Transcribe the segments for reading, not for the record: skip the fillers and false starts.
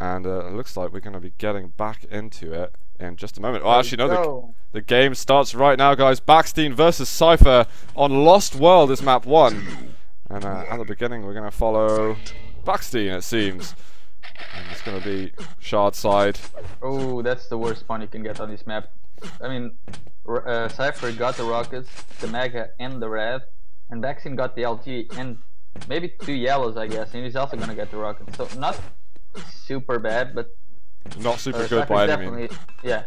and it looks like we're going to be getting back into it in just a moment. Oh, actually, no, the game starts right now, guys. Baksteen versus Cypher on Lost World is map 1. And at the beginning, we're going to follow Baksteen, it seems. And it's going to be shard side. Oh, that's the worst spawn you can get on this map. I mean, Cypher got the rockets, the Mega, and the Rev, and Baksteen got the LT, and maybe 2 yellows, I guess, and he's also going to get the rockets. So, not super bad, but... Not super good by any means. Yeah.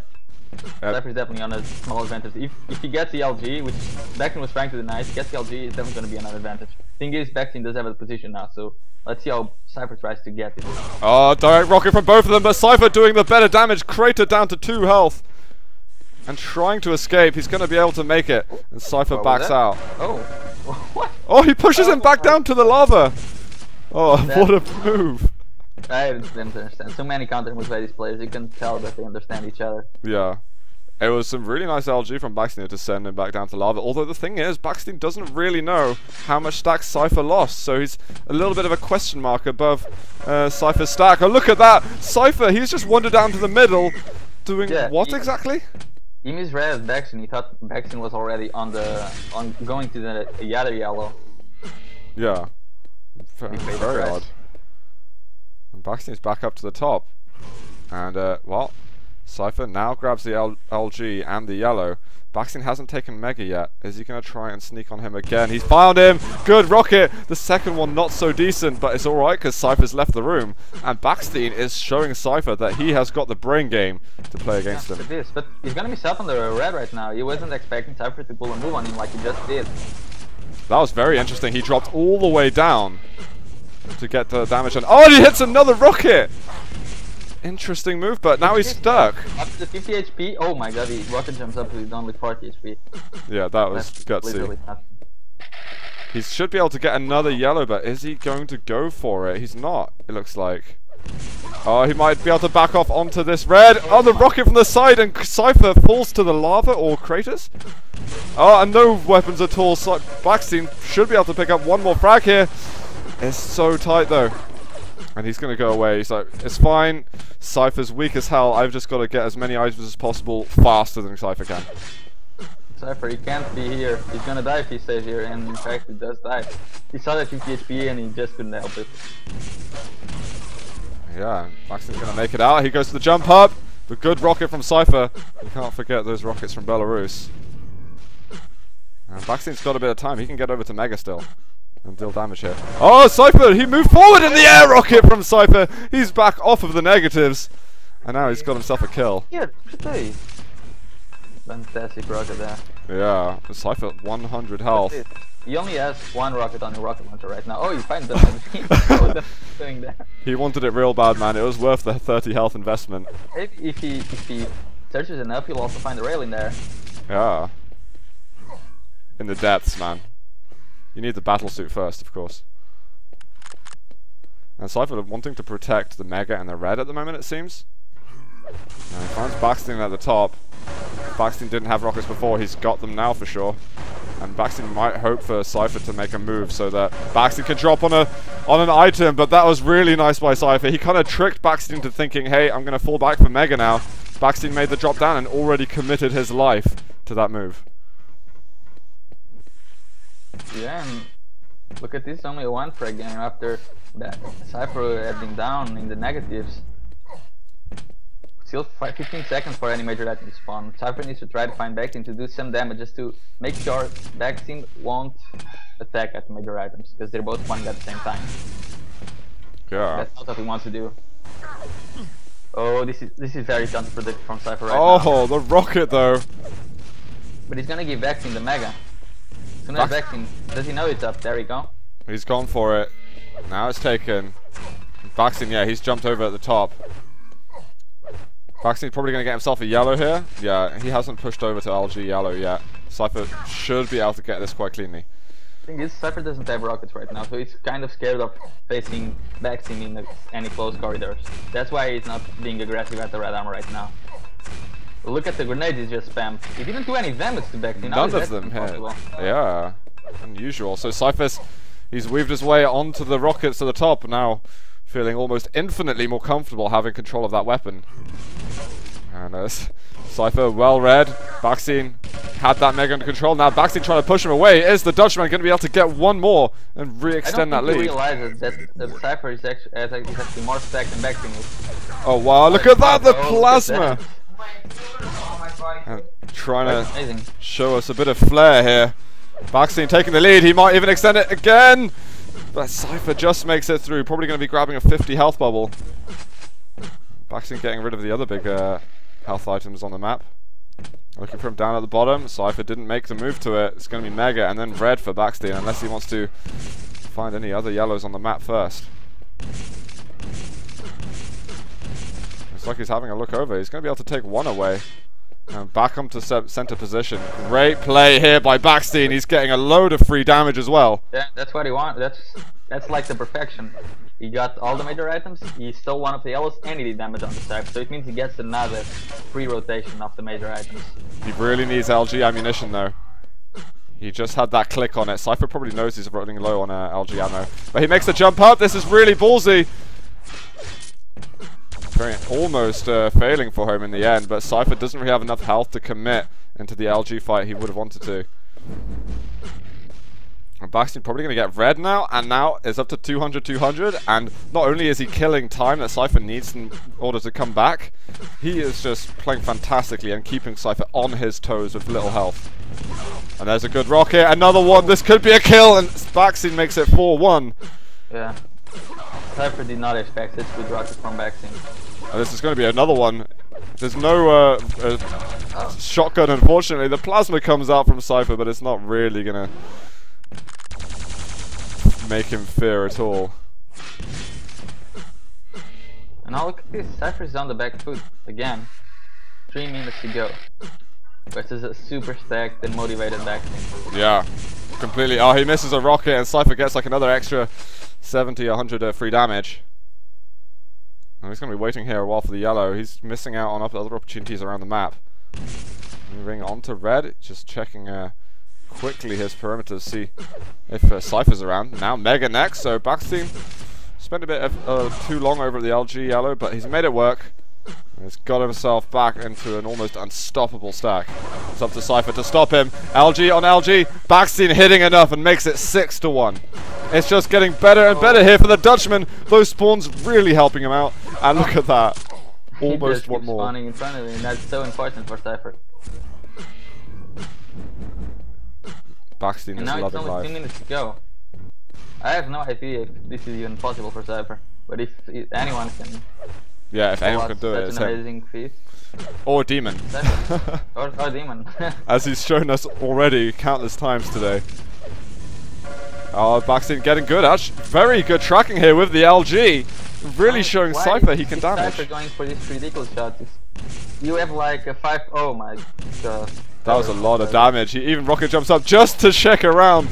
Cypher's definitely on a small advantage. If he gets the LG, which Baksteen was trying to deny, if he gets the LG, it's definitely going to be another advantage. Thing is, Baksteen does have a position now, so let's see how Cypher tries to get it. Oh, direct rocket from both of them, but Cypher doing the better damage. Crater down to 2 health and trying to escape. He's going to be able to make it, and Cypher backs out. Oh, what? Oh, he pushes him back down to the lava. Oh, what a move. I didn't understand. So many counter moves by these players, you can tell that they understand each other. Yeah. It was some really nice LG from Baksteen to send him back down to lava. Although the thing is, Baksteen doesn't really know how much stacks Cypher lost, so he's a little bit of a question mark above Cypher's stack. Oh, look at that! Cypher, he's just wandered down to the middle, doing what exactly? He misread Baksteen. He thought Baksteen was already on the going to the other yellow. Yeah. Very odd. And Baksteen's back up to the top, and well, Cypher now grabs the LG and the yellow. Baksteen hasn't taken Mega yet. Is he going to try and sneak on him again? He's found him! Good rocket! The second one not so decent, but it's alright because Cypher's left the room, and Baksteen is showing Cypher that he has got the brain game to play against him. It is, but he's going to be self on the red right now. He wasn't expecting Cypher to pull a move on him like he just did. That was very interesting. He dropped all the way down to get the damage on. Oh, and he hits another rocket! Interesting move, but now he's stuck. Up to 50 HP. Oh my god, the rocket jumps up to only 40 HP. Yeah, that was gutsy. He should be able to get another yellow, but is he going to go for it? He's not, it looks like. Oh, he might be able to back off onto this red. Oh, the rocket from the side, and Cypher falls to the lava or craters. Oh, and no weapons at all. So Baksteen should be able to pick up one more frag here. It's so tight though, and he's going to go away. He's like, it's fine, Cypher's weak as hell, I've just got to get as many items as possible faster than Cypher can. Cypher, he can't be here, he's going to die if he stays here, and in fact he does die. He saw that 50 HP and he just couldn't help it. Yeah, Baksteen's going to make it out, he goes to the jump hub, the good rocket from Cypher. You can't forget those rockets from Belarus. And Baksteen's got a bit of time, he can get over to Mega still and deal damage here. Oh, Cypher! He moved forward in the air rocket from Cypher! He's back off of the negatives. And now he's got himself a kill. Yeah, fantastic rocket there. Yeah, Cypher 100 health. He only has one rocket on the rocket launcher right now. Oh, he finds that. He wanted it real bad, man. It was worth the 30 health investment. If he searches enough, he'll also find the rail in there. Yeah. In the depths, man. You need the battlesuit first, of course. And Cypher wanting to protect the Mega and the Red at the moment, it seems. And he finds Baksteen at the top. Baksteen didn't have rockets before, he's got them now for sure. And Baksteen might hope for Cypher to make a move so that Baksteen can drop on an item, but that was really nice by Cypher. He kind of tricked Baksteen into thinking, hey, I'm going to fall back for Mega now. Baksteen made the drop down and already committed his life to that move. Yeah, and look at this, only one frag game after that Cypher heading down in the negatives. Still 15 seconds for any major that needs spawn. Cypher needs to try to find Baksteen to do some damage just to make sure Baksteen won't attack at major items, because they're both spawning at the same time. Yeah. That's not what he wants to do. Oh, this is very counterproductive from Cypher right now. Oh, the rocket though! But he's gonna give Baksteen the Mega. Does he know it's up? There we go. He's gone for it. Now it's taken. Baksteen, yeah, he's jumped over at the top. Baksteen's probably going to get himself a yellow here. Yeah, he hasn't pushed over to LG yellow yet. Cypher should be able to get this quite cleanly. The thing is, Cypher doesn't have rockets right now, so he's kind of scared of facing Baksteen in any close corridors. That's why he's not being aggressive at the red armor right now. Look at the grenades he just spammed. He didn't do any damage to Baksteen. None of them hit. Yeah, unusual. So Cypher's, he's weaved his way onto the rockets to the top now. feeling almost infinitely more comfortable having control of that weapon. And Cypher, well read. Baksteen had that mega under control. Now Baksteen trying to push him away. Is the Dutchman going to be able to get one more and re-extend that lead? I realize that Cypher is actually more stacked than Baksteen. Oh wow, look at that, the plasma! And trying to show us a bit of flair here. Baksteen taking the lead, he might even extend it again! But Cypher just makes it through, probably going to be grabbing a 50 health bubble. Baksteen getting rid of the other big health items on the map. Looking for him down at the bottom, Cypher didn't make the move to it. It's going to be mega and then red for Baksteen, unless he wants to find any other yellows on the map first. Looks like he's having a look over, he's going to be able to take one away. And back up to center position. Great play here by Baksteen. He's getting a load of free damage as well. Yeah, that's what he wants. That's like the perfection. He got all the major items, he stole one of the yellows, and he did damage on the side. So it means he gets another free rotation of the major items. He really needs LG ammunition though. He just had that click on it. Cypher probably knows he's running low on LG ammo. But he makes the jump up. This is really ballsy. Almost failing for him in the end, but Cypher doesn't really have enough health to commit into the LG fight he would have wanted to. And Baksteen probably going to get red now, and now it's up to 200-200, and not only is he killing time that Cypher needs in order to come back, he is just playing fantastically and keeping Cypher on his toes with little health. And there's a good rocket, another one, this could be a kill, and Baksteen makes it 4-1. Yeah. Cypher did not expect this good rocket from Baksteen. This is going to be another one. There's no shotgun, unfortunately. The plasma comes out from Cypher, but it's not really going to make him fear at all. And now look at this. Cypher's on the back foot again. 3 minutes to go. Versus a super stacked and motivated Baksteen. Yeah, completely. Oh, he misses a rocket, and Cypher gets like another extra 70, 100 free damage. Oh, he's going to be waiting here a while for the yellow. He's missing out on other opportunities around the map. Moving on to red, just checking quickly his perimeter to see if Cypher's around. Now Mega next, so Baksteen spent a bit of, too long over at the LG yellow, but he's made it work. He's got himself back into an almost unstoppable stack. It's up to Cypher to stop him. LG on LG. Baksteen hitting enough and makes it 6-1. It's just getting better and better here for the Dutchman. Those spawns really helping him out. And look at that. Almost one more. Spawning in front of him. That's so important for Cypher. Baksteen is loving life. And now it's only 2 minutes to go. I have no idea if this is even possible for Cypher. But if anyone can... Yeah, if anyone can do it, it's an amazing feat. Or Demon. or Demon. As he's shown us already countless times today. Oh, Baksteen getting good. Very good tracking here with the LG. Really showing Cypher he can damage. Cypher going for these ridiculous shots. You have like a 5... Oh my god. That was a lot of damage. He even rocket jumps up just to check around.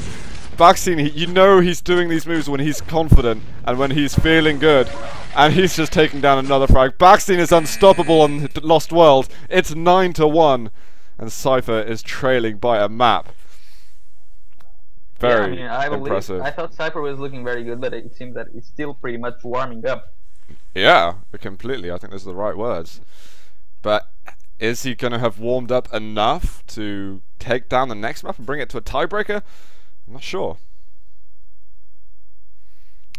Baksteen, you know he's doing these moves when he's confident and when he's feeling good. And he's just taking down another frag. Baksteen is unstoppable on Lost World. It's 9-1. And Cypher is trailing by a map. Very impressive. I thought Cypher was looking very good, but it seems that it's still pretty much warming up. Yeah, completely. I think those are the right words. But is he going to have warmed up enough to take down the next map and bring it to a tiebreaker? I'm not sure.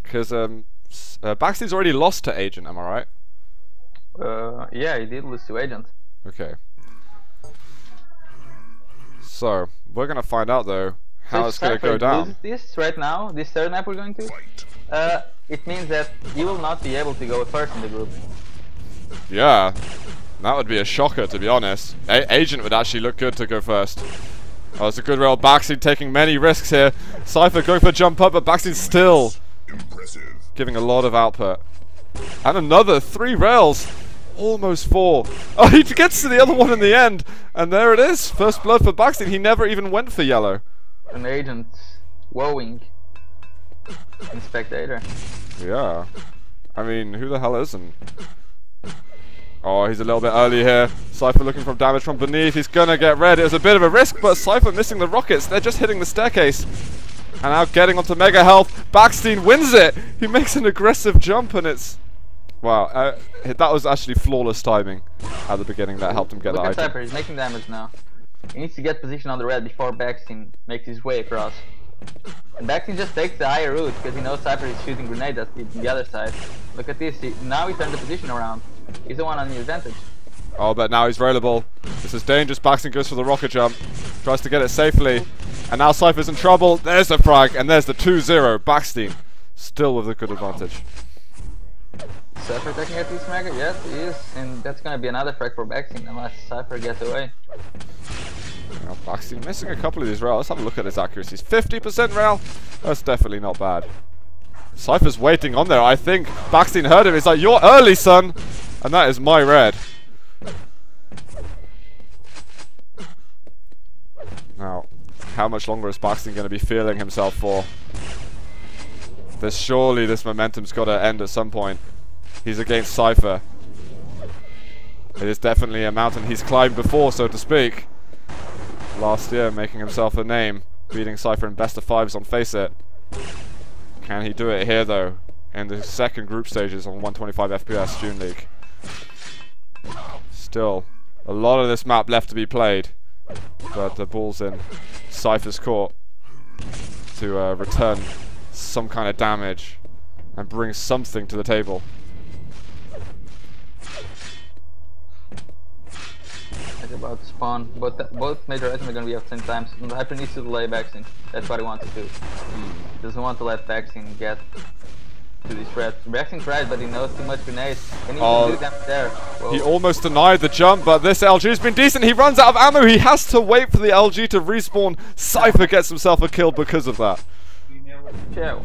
Because... Baksteen's already lost to Agent, am I right? Yeah, he did lose to Agent. Okay. So, we're going to find out, though, how it's going to go down. This right now, this third map we're going to, it means that you will not be able to go first in the group. Yeah, that would be a shocker, to be honest. Agent would actually look good to go first. Oh, it's a good roll. Baksteen taking many risks here. Cypher going for a jump up, but Baksteen still... Impressive. Giving a lot of output. And another 3 rails. Almost 4. Oh, he gets to the other one in the end. And there it is. First blood for Baksteen. He never even went for yellow. An Agent. Wowing. And spectator. Yeah. I mean, who the hell isn't? Oh, he's a little bit early here. Cypher looking for damage from beneath. He's gonna get red. It was a bit of a risk, but Cypher missing the rockets. They're just hitting the staircase. And now getting onto Mega Health. Baksteen wins it! He makes an aggressive jump and it's... Wow, that was actually flawless timing at the beginning that helped him get that item. Look at Cypher, he's making damage now. He needs to get position on the red before Baksteen makes his way across. And Baksteen just takes the higher route because he knows Cypher is shooting grenades at the other side. Look at this, now he turned the position around. He's the one on the advantage. Oh, but now he's railable. This is dangerous. Baksteen goes for the rocket jump. Tries to get it safely. And now Cypher's in trouble. There's the frag, and there's the 2-0. Baksteen still with a good advantage. Cypher taking at this Mega? Yes, he is. And that's going to be another frag for Baksteen unless Cypher gets away. Now Baksteen missing a couple of these rails. Let's have a look at his accuracies. 50% rail? That's definitely not bad. Cypher's waiting on there, I think. Baksteen heard him. He's like, you're early, son. And that is my red. Now, how much longer is Baksteen going to be feeling himself for? Surely this momentum's got to end at some point. He's against Cypher. It is definitely a mountain he's climbed before, so to speak. Last year, making himself a name, beating Cypher in best of fives on Faceit. Can he do it here, though? In the second group stages on 125 FPS June League. Still, a lot of this map left to be played. But the ball's in Cypher's court to return some kind of damage and bring something to the table. It's about to spawn. Both major items are going to be up 10 times. Hyper needs to delay Baksteen. That's what he wants to do. He doesn't want to let Baksteen get to these traps. Baksteen tried, but he knows too much grenades. And he can do them there. Whoa. He almost denied the jump, but this LG's been decent. He runs out of ammo. He has to wait for the LG to respawn. Cypher gets himself a kill because of that. Yeah.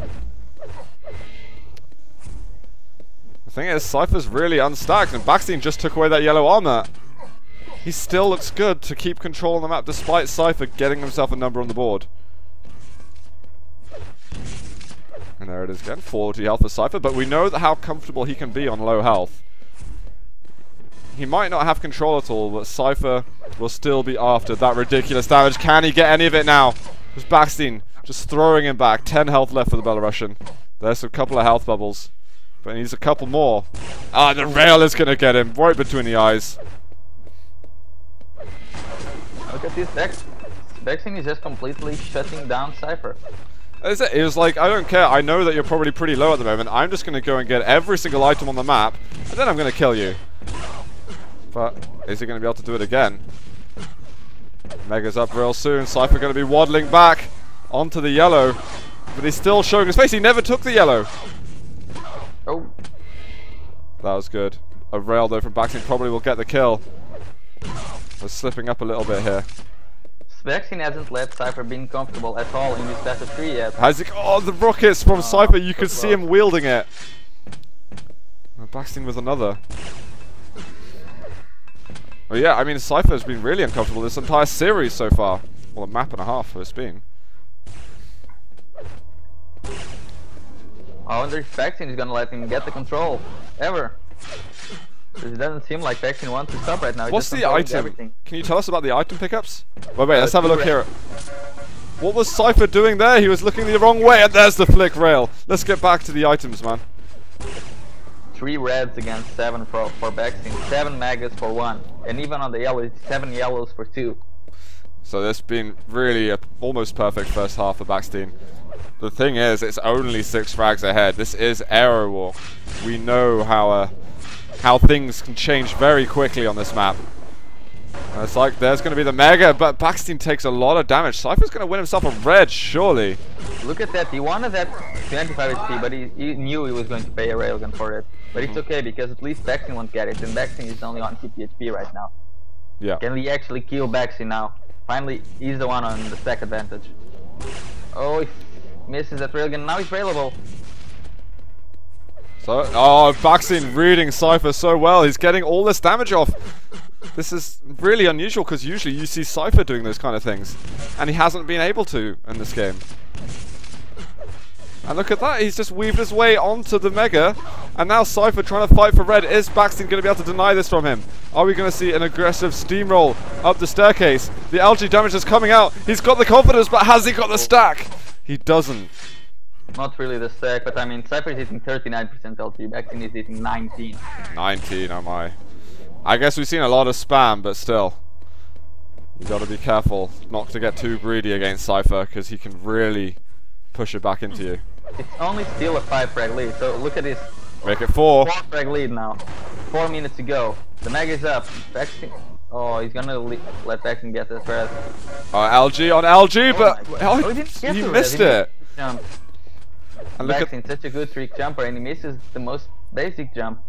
The thing is, Cypher's really unstacked, and Baksteen just took away that yellow armor. He still looks good to keep control on the map, despite Cypher getting himself a number on the board. And there it is again, 40 health for Cypher, but we know that how comfortable he can be on low health. He might not have control at all, but Cypher will still be after that ridiculous damage. Can he get any of it now? It's Baksteen just throwing him back. 10 health left for the Belarusian. There's a couple of health bubbles, but he needs a couple more. Ah, the rail is going to get him right between the eyes. Look at this, Baksteen is just completely shutting down Cypher. That's it. It was like, I don't care, I know that you're probably pretty low at the moment, I'm just going to go and get every single item on the map, and then I'm going to kill you. But, is he going to be able to do it again? Mega's up real soon, Cypher going to be waddling back onto the yellow, but he's still showing his face, he never took the yellow. Oh. That was good. A rail though from Baksteen probably will get the kill. We're slipping up a little bit here. Baksteen hasn't let Cypher being comfortable at all in this batch of 3 yet. Has it, oh, the rockets from Cypher, you could see him wielding it. Baksteen with another. Well, yeah, I mean, Cypher's been really uncomfortable this entire series so far. Well, a map and a half it's been. I wonder if Baksteen is going to let him get the control. Ever. It doesn't seem like Baksteen wants to stop right now. What's the item? Everything. Can you tell us about the item pickups? Wait, let's have a look here. What was Cypher doing there? He was looking the wrong way, and there's the flick rail. Let's get back to the items, man. 3 reds against 7 for Baksteen. 7 megas for 1. And even on the yellow, it's 7 yellows for 2. So this has been really a almost perfect first half for Baksteen. The thing is, it's only 6 frags ahead. This is Aerowalk. We know how things can change very quickly on this map. And it's like, there's going to be the Mega, but Baksteen takes a lot of damage. Cypher's going to win himself a red, surely. Look at that, he wanted that 25 HP, but he knew he was going to pay a railgun for it. But it's okay, because at least Baksteen won't get it, and Baksteen is only on 50 HP right now. Yeah. Can we actually kill Baksteen now? Finally, he's the one on the stack advantage. Oh, he misses that railgun, now he's railable. So, oh, Baksteen reading Cypher so well. He's getting all this damage off. This is really unusual because usually you see Cypher doing those kind of things. And he hasn't been able to in this game. And look at that. He's just weaved his way onto the Mega. And now Cypher trying to fight for red. Is Baksteen going to be able to deny this from him? Are we going to see an aggressive steamroll up the staircase? The LG damage is coming out. He's got the confidence, but has he got the stack? He doesn't. Not really the sec, but I mean, Cypher is hitting 39% LT, Baksteen is hitting 19. 19, am I? I guess we've seen a lot of spam, but still. You gotta be careful not to get too greedy against Cypher, because he can really push it back into you. It's only still a 5 frag lead, so look at this. Make it 4. 4 frag lead now. 4 minutes to go. The mag is up. Baksteen. Oh, he's gonna let Baksteen get this res. LG on LG, oh, but oh, he missed it. And Baksteen, such a good trick jumper, and he misses the most basic jump.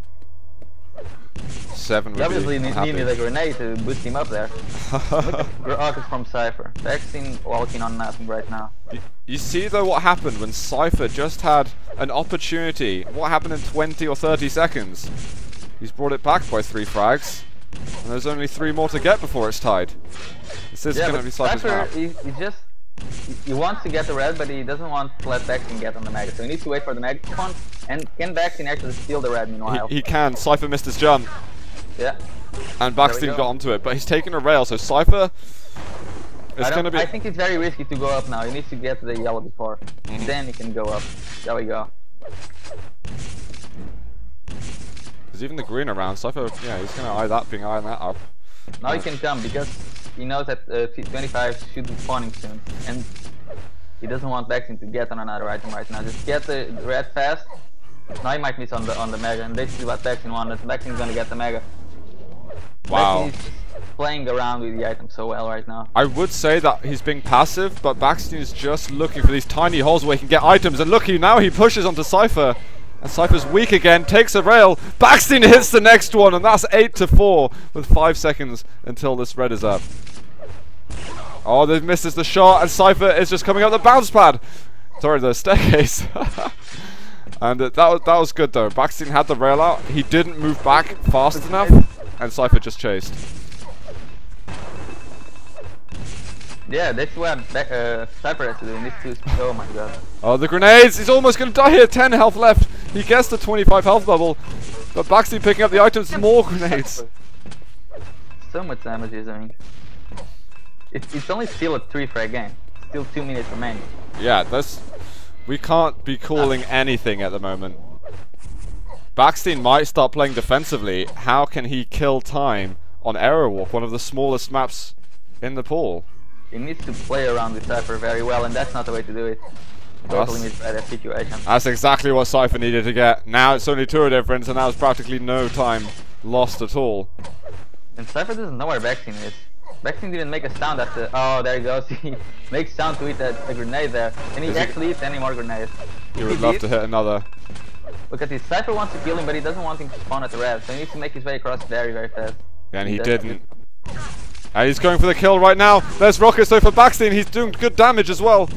7 would obviously be unhappy. He needs a grenade to boost him up there. Look at the rocket from Cypher. Baksteen walking on nothing right now. You see though what happened when Cypher just had an opportunity. What happened in 20 or 30 seconds? He's brought it back by 3 frags. And there's only 3 more to get before it's tied. This is going to be Cypher's map. He wants to get the red, but he doesn't want to let Baksteen get on the mag. So he needs to wait for the mag to come. And can Baksteen actually steal the red meanwhile? He can. Cypher missed his jump. Yeah. And Baksteen got onto it, but he's taken a rail. So Cypher is going to be... I think it's very risky to go up now. He needs to get to the yellow before. Mm-hmm. Then he can go up. There we go. There's even the green around. Cypher, yeah, he's going to eyeing that up. Now he can jump because he knows that 25 should be spawning soon, and he doesn't want Baksteen to get on another item right now. Just get the red fast. Now he might miss on the mega, and this is what Baksteen wanted. Baksting's gonna get the mega. Wow. Baksteen is just playing around with the item so well right now. I would say that he's being passive, but Baksteen is just looking for these tiny holes where he can get items. And look, now he pushes onto Cypher. And Cypher's weak again, takes a rail, Baksteen hits the next one, and that's 8-4 with 5 seconds until this red is up. Oh, they've missed the shot, and Cypher is just coming up the bounce pad! Sorry, the staircase. And that was good though, Baksteen had the rail out, he didn't move back fast enough, and Cypher just chased. Yeah, that's what Cypher has to do. Needs to... Oh my god. Oh, the grenades! He's almost gonna die here! 10 health left! He gets the 25 health bubble, but Baksteen picking up the items, more grenades! So much damage he's doing. It's only still a 3-frag game. Still 2 minutes remaining. Yeah, that's... We can't be calling anything at the moment. Baksteen might start playing defensively. How can he kill time on Aerowalk, one of the smallest maps in the pool? He needs to play around with Cypher very well, and that's not the way to do it. Totally misread a situation. That's exactly what Cypher needed to get. Now it's only 2 difference, and that was practically no time lost at all. And Cypher doesn't know where Baksteen is. Baksteen didn't make a sound after... Oh, there he goes. He makes sound to hit a grenade there, and he actually hits any more grenades. He would love to hit another. Look at this. Cypher wants to kill him, but he doesn't want him to spawn at the red, so he needs to make his way across very, very fast. And he didn't. And he's going for the kill right now. There's rockets though for Baksteen. He's doing good damage as well.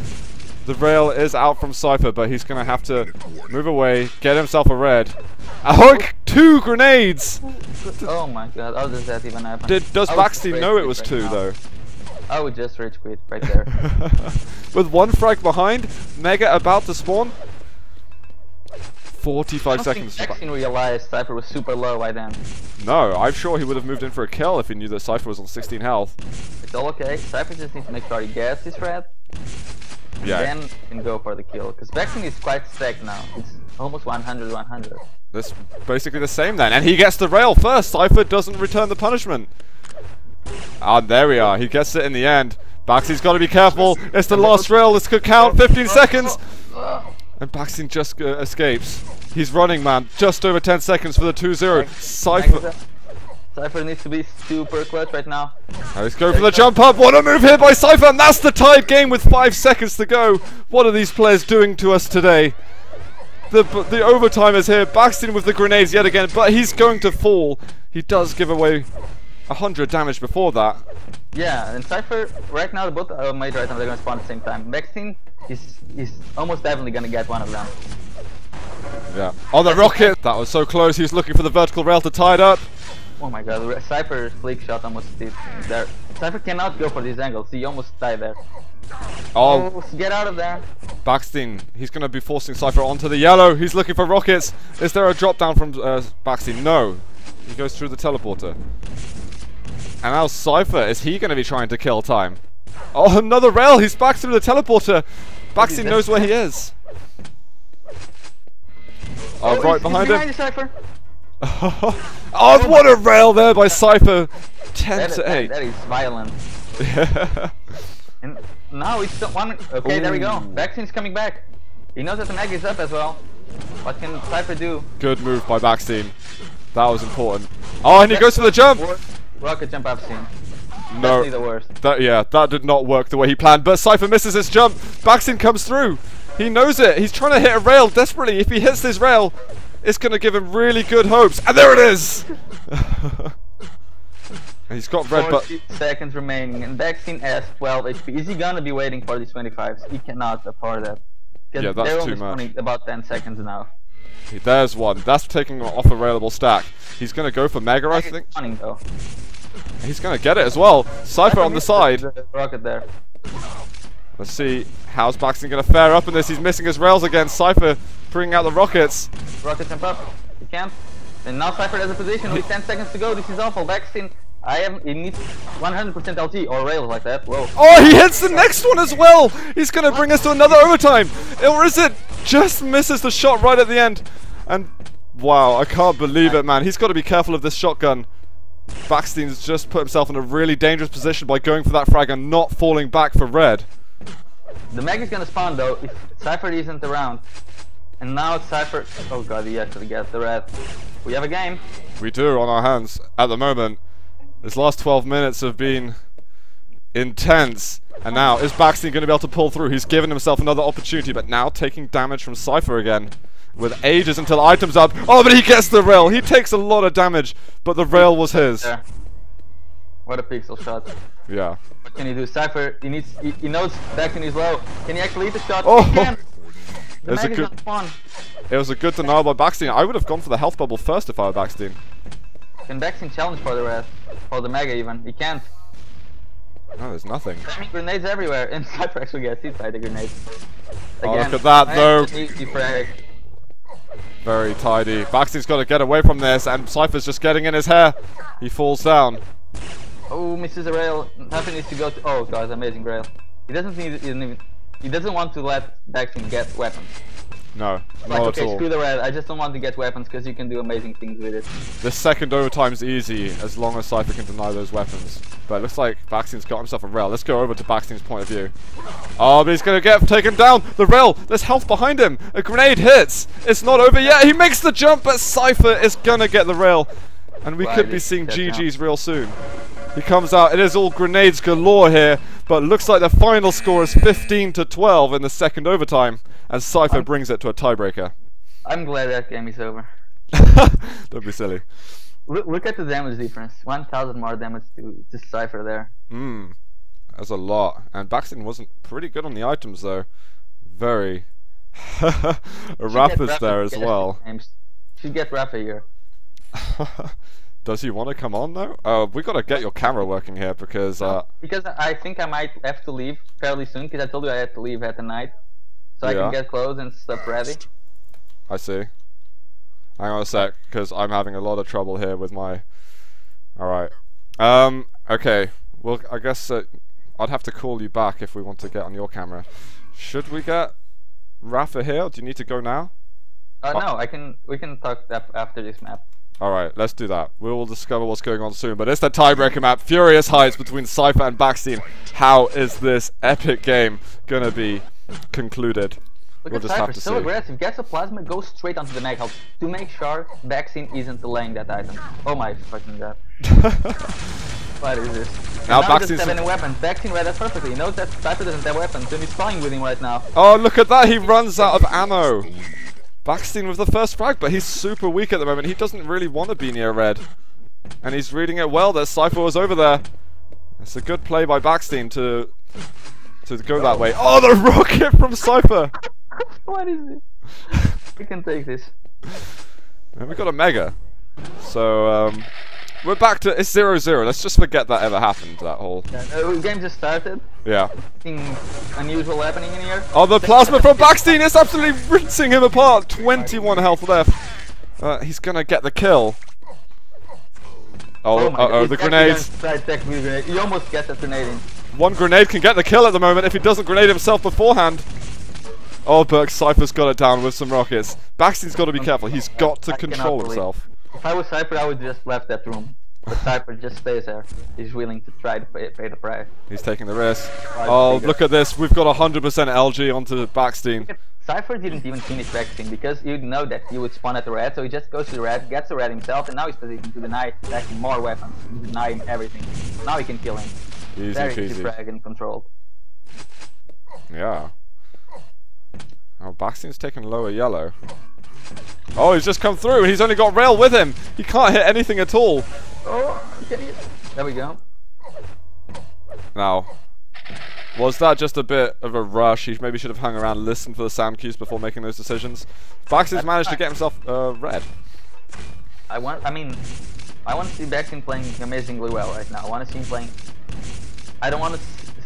The rail is out from Cypher, but he's going to have to move away, get himself a red. A hook! 2 grenades! Oh my god, how does that even happen? Does Baksteen know it was 2 though? I would just rage quit right there. With 1 frag behind, Mega about to spawn. 45 seconds. I don't think Baksteen realized Cypher was super low by then. No, I'm sure he would have moved in for a kill if he knew that Cypher was on 16 health. It's all okay. Cypher just needs to make sure he gets his red. Yeah. And then can go for the kill. Because Baksteen is quite stacked now. It's almost 100-100. That's basically the same then. And he gets the rail first. Cypher doesn't return the punishment. And there we are. He gets it in the end. Baksteen's got to be careful. It's the last rail. This could count. 15 seconds. And Baksteen just escapes. He's running, man. Just over 10 seconds for the 2-0. Cypher needs to be super clutch right now. Let's go for the jump up. What a move here by Cypher. And that's the tied game with 5 seconds to go. What are these players doing to us today? The overtime is here. Baksteen with the grenades yet again. But he's going to fall. He does give away 100 damage before that. Yeah, and Cypher, right now, both major items are going to spawn at the same time. Baksteen is almost definitely going to get one of them. Yeah. Oh, the rocket! That was so close, he was looking for the vertical rail to tie it up. Oh my god, Cypher's flick shot almost did there. Cypher cannot go for these angles, he almost died there. Oh, get out of there. Baksteen, he's going to be forcing Cypher onto the yellow. He's looking for rockets. Is there a drop down from Baksteen? No. He goes through the teleporter. And now Cypher, is he going to be trying to kill time? Oh, another rail! He's back through the teleporter! Baksteen knows where he is. Oh, right behind him. Cypher. Oh, what a rail there by Cypher. 10 to 8. That is violent. Yeah. And now it's one. Okay, ooh, there we go. Baksteen's coming back. He knows that the mag is up as well. What can Cypher do? Good move by Baksteen. That was important. Oh, and he goes for the jump. Rocket jump Baksteen. No, the worst. That did not work the way he planned. But Cypher misses his jump. Baksteen comes through. He knows it. He's trying to hit a rail desperately. If he hits this rail, it's going to give him really good hopes. And there it is. He's got red, but 6 seconds remaining, and Baksteen has 12 HP. Is he gonna be waiting for these 25s? He cannot afford that. Yeah, that's too much. About 10 seconds now. There's one. That's taking him off a railable stack. He's gonna go for Mega, I think. Running, though. He's gonna get it as well. Cypher on the side. Rocket there. Let's see how's Baksteen gonna fare up in this. He's missing his rails again. Cypher bringing out the rockets. Rocket jump up. He can't. And now Cypher has a position with 10 seconds to go. This is awful. Baksteen. It needs 100% LT or rails like that. Whoa. Oh, he hits the next one as well! He's gonna bring us to another overtime! Or is it? Just misses the shot right at the end. And wow, I can't believe it, man. He's gotta be careful of this shotgun. Baksteen's just put himself in a really dangerous position by going for that frag and not falling back for red. The mag is gonna spawn though if Cypher isn't around. And now it's Cypher. Oh god, he actually gets the red. We have a game. We do on our hands at the moment. This last 12 minutes have been intense, and now is Baksteen going to be able to pull through? He's given himself another opportunity, but now taking damage from Cypher again, with ages until items up. Oh, but he gets the rail! He takes a lot of damage, but the rail was his. Yeah. What a pixel shot. Yeah. What can he do? Cypher, he knows Baksteen is low. Can he actually hit the shot? Oh! He can. The mag is not fun. It was a good denial by Baksteen. I would have gone for the health bubble first if I were Baksteen. Can Baksteen challenge for the rest? For the Mega even? He can't. No, there's nothing. Grenades everywhere, and Cypher actually gets hit by the grenades. Oh, look at that though. Very tidy. Baksteen's got to get away from this, and Cypher's just getting in his hair. He falls down. Oh, misses a rail. Nothing needs to go to... Oh god, amazing rail. He doesn't need even... He doesn't want to let Baksteen get weapons. No, not like, okay, at all. Screw the red, I just don't want to get weapons because you can do amazing things with it. The second overtime's easy as long as Cypher can deny those weapons. But it looks like Baksteen's got himself a rail. Let's go over to Baksteen's point of view. Oh, but he's going to get taken down. The rail, there's health behind him. A grenade hits. It's not over yet. He makes the jump, but Cypher is going to get the rail. And we could be seeing GG's real soon. He comes out. It is all grenades galore here. But looks like the final score is 15 to 12 in the second overtime. And Cypher brings it to a tiebreaker. I'm glad that game is over. Don't be silly. Look at the damage difference. 1,000 more damage to Cypher there. Hmm. That's a lot. And Baksteen wasn't pretty good on the items though. Very. Rafa's there as well. Should get Rafa here. Does he want to come on though? We got to get your camera working here because... because I think I might have to leave fairly soon because I told you I had to leave at the night. So I can get clothes and stuff ready. I see. Hang on a sec, because I'm having a lot of trouble here with my... Alright. Okay. Well, I guess I'd have to call you back if we want to get on your camera. Should we get Rafa here? Do you need to go now? No, we can talk after this map. Alright, let's do that. We will discover what's going on soon. But it's the tiebreaker map, Furious Heights between Cypher and Baksteen. How is this epic game going to be concluded? Look, we'll just have to see. Aggressive, gets a plasma, goes straight onto the mag help to make sure Baksteen isn't delaying that item. Oh my fucking god. What is this? Now Baksteen's having a weapon. Baksteen read that perfectly. He knows that Cypher doesn't have weapons, and he's flying with him right now. Oh, look at that, he runs out of ammo. Baksteen with the first frag, but he's super weak at the moment. He doesn't really want to be near red. And he's reading it well that Cypher was over there. It's a good play by Baksteen to go that way. Oh, the rocket from Cypher! What is this? We can take this. And we got a Mega. So, we're back to... It's 0-0. Let's just forget that ever happened, that whole... Yeah, the game just started. Yeah. Something unusual happening in here. Oh, the plasma from Baksteen is absolutely rinsing him apart. 21 health left. He's gonna get the kill. Oh, uh-oh, the grenades. He almost gets that grenade in. One grenade can get the kill at the moment if he doesn't grenade himself beforehand. Oh, Burke, Cypher's got it down with some rockets. Baksteen's got to be careful. He's got to control himself. If I was Cypher, I would just left that room. But Cypher just stays there. He's willing to try to pay the price. He's taking the risk. Oh, look at this. We've got 100% LG onto Baksteen. Cypher didn't even finish Baksteen because you know that he would spawn at the red, so he just goes to the red, gets the red himself, and now he's positioned to deny Baksteen more weapons, deny him everything. Now he can kill him. Easy peasy. Frag and controlled. Yeah. Oh, Baksteen's taking lower yellow. Oh, he's just come through. He's only got rail with him. He can't hit anything at all. Oh, there we go. Now, was that just a bit of a rush? He maybe should have hung around, listened for the sound cues before making those decisions. Baksteen's managed to get himself red. I want to see Baksteen playing amazingly well right now. I want to see him playing. I don't want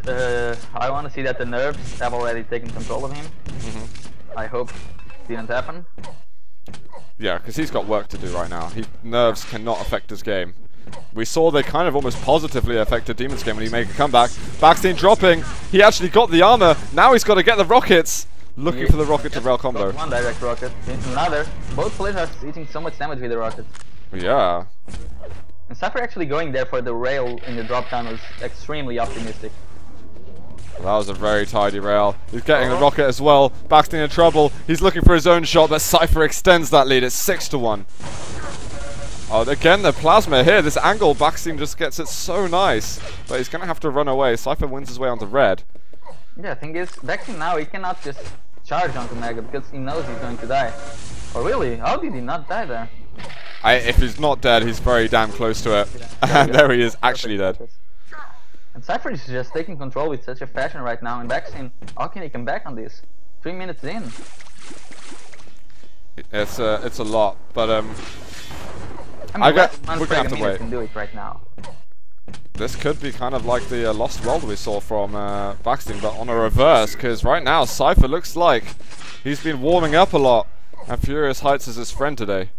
to. I want to see that the nerves have already taken control of him. Mm-hmm. I hope it didn't happen. Yeah, because he's got work to do right now. Nerves cannot affect his game. We saw they kind of almost positively affected Demon's game when he made a comeback. Baksteen dropping. He actually got the armor. Now he's got to get the rockets. Looking for the rocket to rail combo. One direct rocket into another. Both players are eating so much damage with the rockets. Yeah. And Cypher actually going there for the rail in the drop down was extremely optimistic. Well, that was a very tidy rail. He's getting the rocket as well. Baksteen in trouble. He's looking for his own shot, but Cypher extends that lead. It's 6-1. Oh, again, the plasma here. This angle, Baksteen just gets it so nice. But he's going to have to run away. Cypher wins his way onto red. Yeah, the thing is, Baksteen now, he cannot just charge onto Mega because he knows he's going to die. Oh, really? How did he not die there? If he's not dead, he's very damn close to it. And there he is, actually dead. And Cypher is just taking control with such a fashion right now, and Baksteen, how can he come back on this? 3 minutes in. It's a lot, but we're gonna have to wait. Can do it right now. This could be kind of like the Lost World we saw from Baksteen, but on a reverse, because right now Cypher looks like he's been warming up a lot, and Furious Heights is his friend today.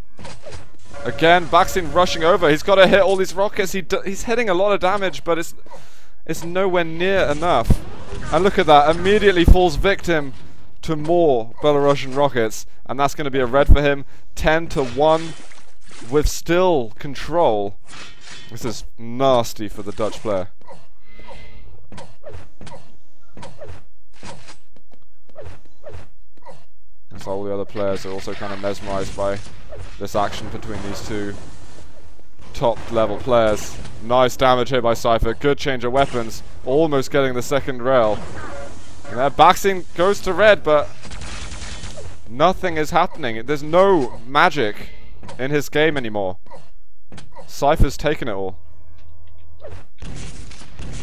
Again, Baksteen rushing over. He's got to hit all these rockets. He's hitting a lot of damage, but it's nowhere near enough. And look at that. Immediately falls victim to more Belarusian rockets. And that's going to be a red for him. 10-1 with still control. This is nasty for the Dutch player. So all the other players are also kind of mesmerized by this action between these two top-level players. Nice damage here by Cypher. Good change of weapons. Almost getting the second rail. And there, Baksteen goes to red, but nothing is happening. There's no magic in his game anymore. Cypher's taken it all.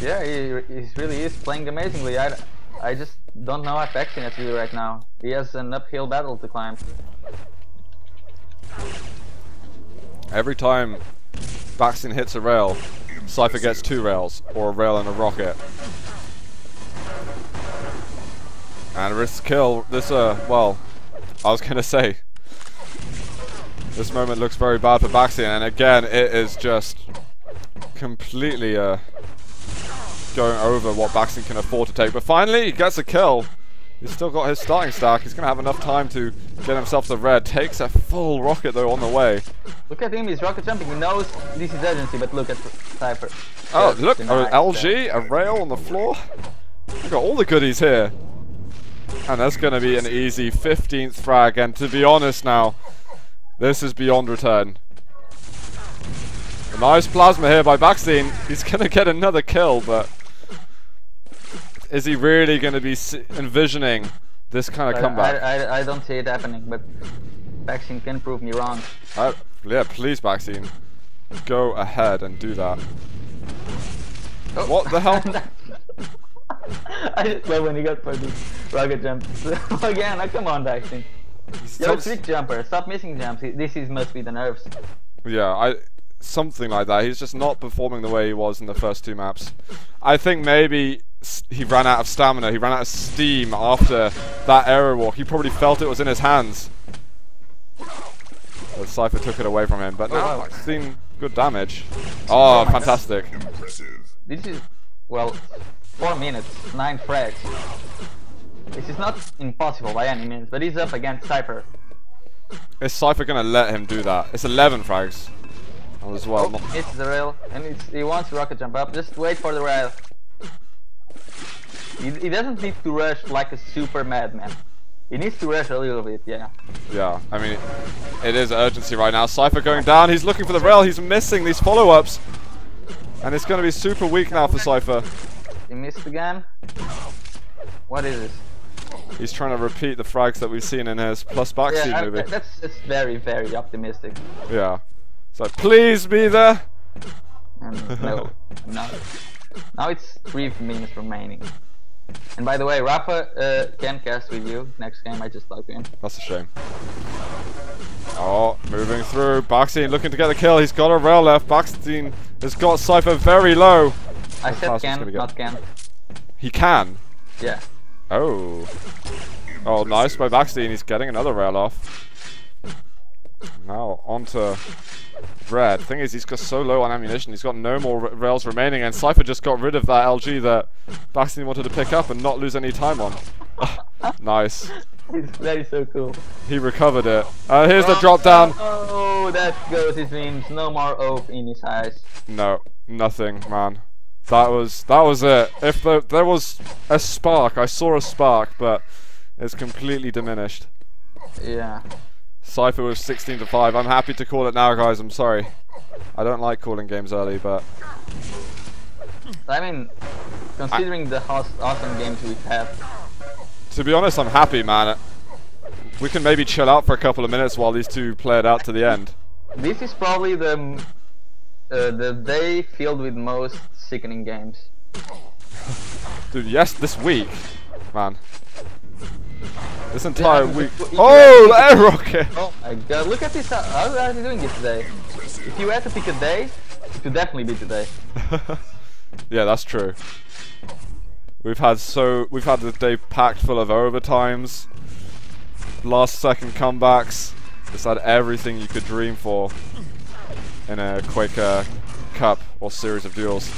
Yeah, he really is playing amazingly. I just don't know what Baksteen has to do right now. He has an uphill battle to climb. Every time Baksteen hits a rail, Cypher gets two rails, or a rail and a rocket. And risks kill. This, well, I was gonna say, this moment looks very bad for Baksteen, and again, it is just completely going over what Baksteen can afford to take. But finally, he gets a kill. He's still got his starting stack. He's going to have enough time to get himself to red. Takes a full rocket, though, on the way. Look at him. He's rocket jumping. He knows this is urgency, but look at Cypher. Oh, look. An LG, a rail on the floor. We've got all the goodies here. And that's going to be an easy 15th frag. And to be honest now, this is beyond return. A nice plasma here by Baksteen. He's going to get another kill, but is he really going to be envisioning this kind of comeback? I don't see it happening, but Baksteen can prove me wrong. Yeah, please, Baksteen. Go ahead and do that. Oh. What the hell? I just love when he got for the rocket jump. Again, come on, Baksteen. Yo, trick jumper. Stop missing jumps. This must be the nerves. Yeah, something like that. He's just not performing the way he was in the first two maps. I think maybe he ran out of stamina, he ran out of steam after that Aerowalk. He probably felt it was in his hands. But Cypher took it away from him, but now I've seen good damage. Oh, fantastic. This is, well, 4 minutes, 9 frags. This is not impossible by any means, but he's up against Cypher. Is Cypher gonna let him do that? It's 11 frags. Oh, as well. Oh, it's the rail, and it's, he wants rocket jump up. Just wait for the rail. He doesn't need to rush like a super madman. He needs to rush a little bit, yeah. Yeah, I mean, it is urgency right now. Cypher going down. He's looking for the rail. He's missing these follow-ups, and it's gonna be super weak now for Cypher. He missed again. What is this? He's trying to repeat the frags that we've seen in his plus Baksteen movie. That's very, very optimistic. Yeah. It's like, please be there! And no, no. Now it's 3 minutes remaining. And by the way, Rafa can cast with you. Next game I just logged in. That's a shame. Oh, moving through. Baksteen looking to get the kill. He's got a rail left. Baksteen has got Cypher very low. I said can, not can. He can? Yeah. Oh. Oh, nice by Baksteen. He's getting another rail off. Now onto Red. Thing is, he's got so low on ammunition. He's got no more rails remaining, and Cypher just got rid of that LG that Baksteen wanted to pick up and not lose any time on. Nice. That is so cool. He recovered it. Here's the drop down. Oh, that goes. It means no more hope in his eyes. No, nothing, man. That was it. If there was a spark, I saw a spark, but it's completely diminished. Yeah. Cypher was 16-5. I'm happy to call it now, guys. I'm sorry. I don't like calling games early, but I mean, considering the awesome games we have. To be honest, I'm happy, man. We can maybe chill out for a couple of minutes while these two play it out to the end. This is probably the day filled with most sickening games. Dude, yes, this week, man. This entire week. Oh, the air rocket! Oh my god, look at this. How are you doing it today? If you had to pick a day, it would definitely be today. Yeah, that's true. We've had the day packed full of overtimes, last-second comebacks. It's had everything you could dream for in a Quaker Cup or series of duels.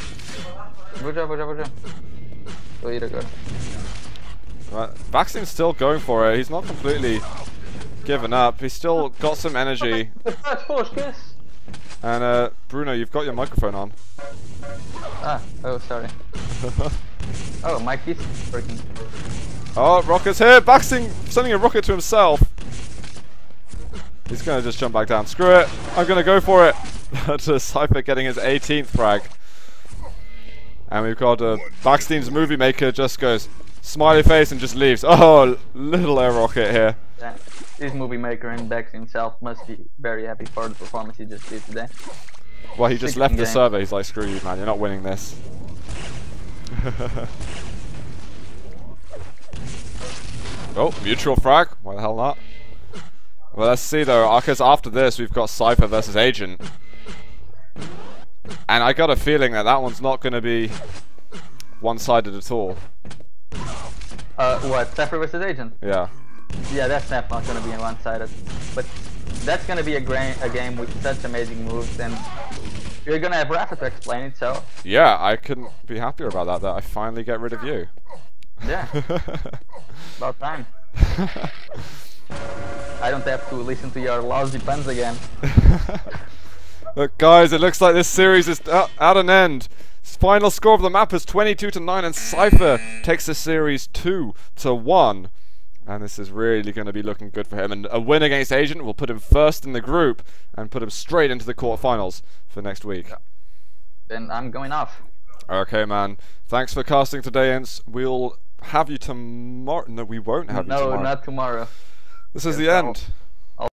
Right. Baksteen's still going for it. He's not completely given up. He's still got some energy. And Bruno, you've got your microphone on. Ah, oh sorry. Oh, my keys freaking. Oh, rocket's here. Baksteen sending a rocket to himself. He's gonna just jump back down. Screw it. I'm gonna go for it. To Cypher getting his 18th frag. And we've got Baksteen's movie maker just goes smiley face and just leaves. Oh, little air rocket here. Yeah. This movie maker and Bex himself must be very happy for the performance he just did today. Well, he just left the server. He's like, screw you, man. You're not winning this. Oh, mutual frag. Why the hell not? Well, let's see though, because after this we've got Cypher versus Agent, and I got a feeling that that one's not going to be one-sided at all. What? Cypher versus Agent? Yeah. Yeah, that's not going to be one-sided, but that's going to be a game with such amazing moves, and you're going to have Rafa to explain it, so... Yeah, I couldn't be happier about that, that I finally get rid of you. Yeah. About time. I don't have to listen to your lousy puns again. Look, guys, it looks like this series is at an end. Final score of the map is 22-9, and Cypher takes the series 2-1. And this is really going to be looking good for him. And a win against Agent will put him first in the group and put him straight into the quarterfinals for next week. Then I'm going off. Okay, man. Thanks for casting today, Ince. We'll have you tomorrow. No, we won't have you tomorrow. No, not tomorrow. This is the end.